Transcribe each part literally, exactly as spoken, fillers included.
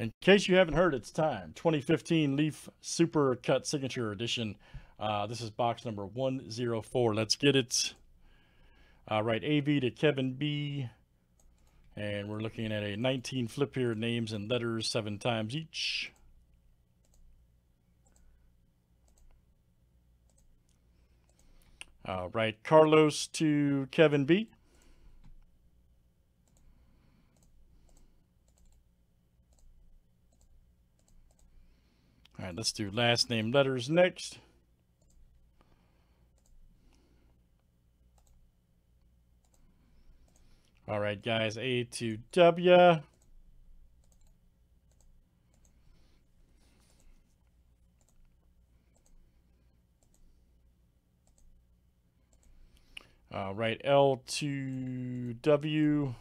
In case you haven't heard, it's time. twenty fifteen Leaf Super Cut Signature Edition. Uh, this is box number one oh four. Let's get it. Uh, right, A V to Kevin B. And we're looking at a nineteen flip here, names and letters seven times each. All right, Carlos to Kevin B. All right, let's do last name letters next. All right, guys, A to W. All right, L to W.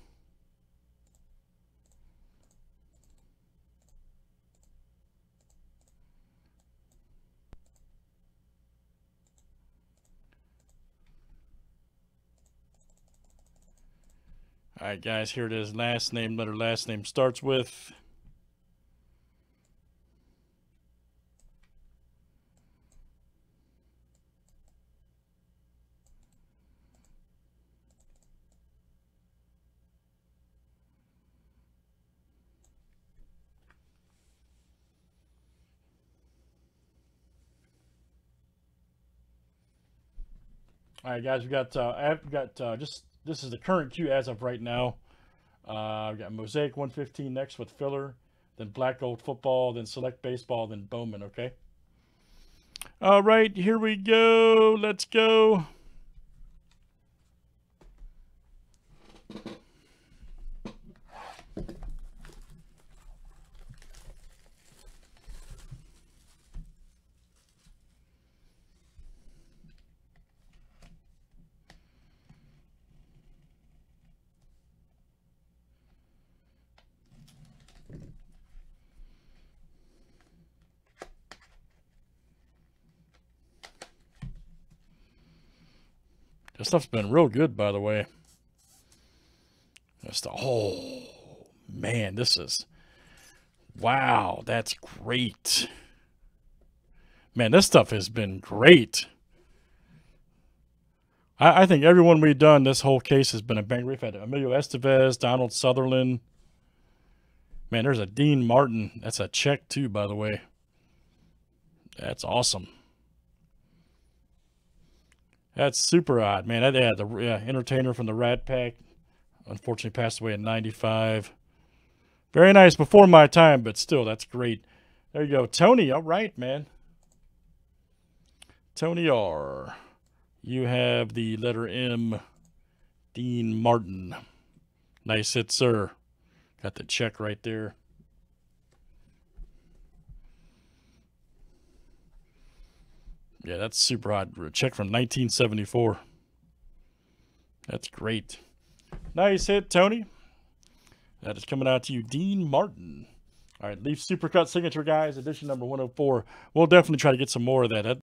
All right, guys, here it is. Last name, letter last name starts with. All right, guys, we got, uh, I've got uh, just. This is the current queue as of right now. Uh, we've got Mosaic one fifteen next with filler, then Black Gold Football, then Select Baseball, then Bowman, okay? All right, here we go. Let's go. This stuff's been real good, by the way. That's the, oh, man, this is, wow, that's great. Man, this stuff has been great. I, I think everyone we've done, this whole case has been a banger. We've had Emilio Estevez, Donald Sutherland. Man, there's a Dean Martin. That's a check, too, by the way. That's awesome. That's super odd, man. They had the yeah, entertainer from the Rat Pack. Unfortunately, passed away in ninety-five. Very nice. Before my time, but still, that's great. There you go. Tony, all right, man. Tony R. You have the letter M, Dean Martin. Nice hit, sir. Got the check right there. Yeah, that's super hot. Check from nineteen seventy-four. That's great. Nice hit, Tony. That is coming out to you, Dean Martin. All right, Leaf Supercut Signature, guys, edition number one oh four. We'll definitely try to get some more of that.